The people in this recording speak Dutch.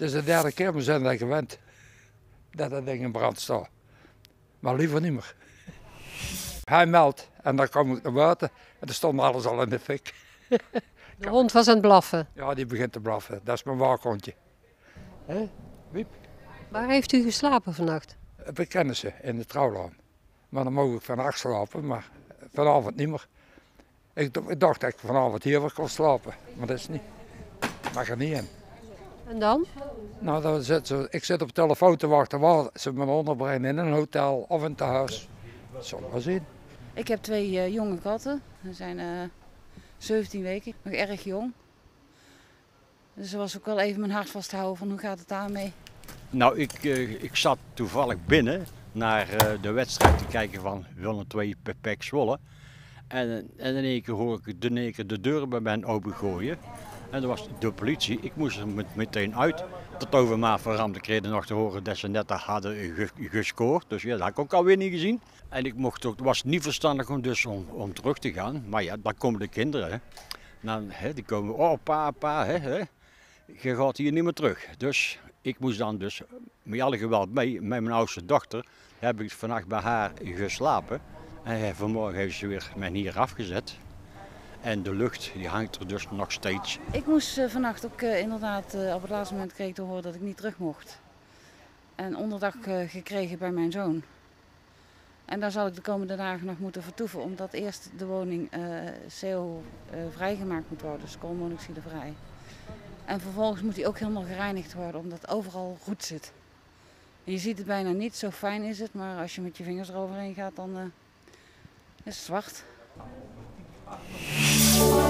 Het is de derde keer, we zijn er gewend dat dat ding in brand staat. Maar liever niet meer. Hij meldt en dan kom ik naar buiten en dan stond alles al in de fik. De hond was aan het blaffen? Ja, die begint te blaffen. Dat is mijn waakhondje. Wiep. Waar heeft u geslapen vannacht? Bij kennissen in de trouwlaan. Maar dan mocht ik vannacht slapen, maar vanavond niet meer. Ik dacht dat ik vanavond hier weer kon slapen, maar dat is niet. Ik mag er niet in. En dan? Nou, dan ik zit op de telefoon te wachten waar ze me onderbrengen, in een hotel of in het huis. Dat zal wel zien. Ik heb twee jonge katten. Ze zijn 17 weken, nog erg jong. Dus was ook wel even mijn hart vasthouden van hoe gaat het daarmee? Nou, ik zat toevallig binnen naar de wedstrijd te kijken van Willem II PEC Zwolle. En in één keer hoor ik de deur bij mij opengooien. En dat was de politie. Ik moest er meteen uit. Tot over maat van Ramde kregen nog te horen dat ze net hadden gescoord. Dus ja, dat had ik ook alweer niet gezien. En ik mocht ook, het was niet verstandig om, dus om terug te gaan. Maar ja, dan komen de kinderen. Hè. Nou, hè, die komen, oh pa, hè. Je gaat hier niet meer terug. Dus ik moest dan dus met alle geweld mee. Met mijn oudste dochter heb ik vannacht bij haar geslapen. En vanmorgen heeft ze weer mij hier afgezet. En de lucht die hangt er dus nog steeds. Ik moest vannacht ook inderdaad, op het laatste moment kreeg ik te horen dat ik niet terug mocht. En onderdak gekregen bij mijn zoon. En daar zal ik de komende dagen nog moeten vertoeven, omdat eerst de woning CO vrijgemaakt moet worden, dus koolmonoxide vrij. En vervolgens moet die ook helemaal gereinigd worden, omdat overal roet zit. En je ziet het bijna niet, zo fijn is het, maar als je met je vingers eroverheen gaat, dan is het zwart. Oh.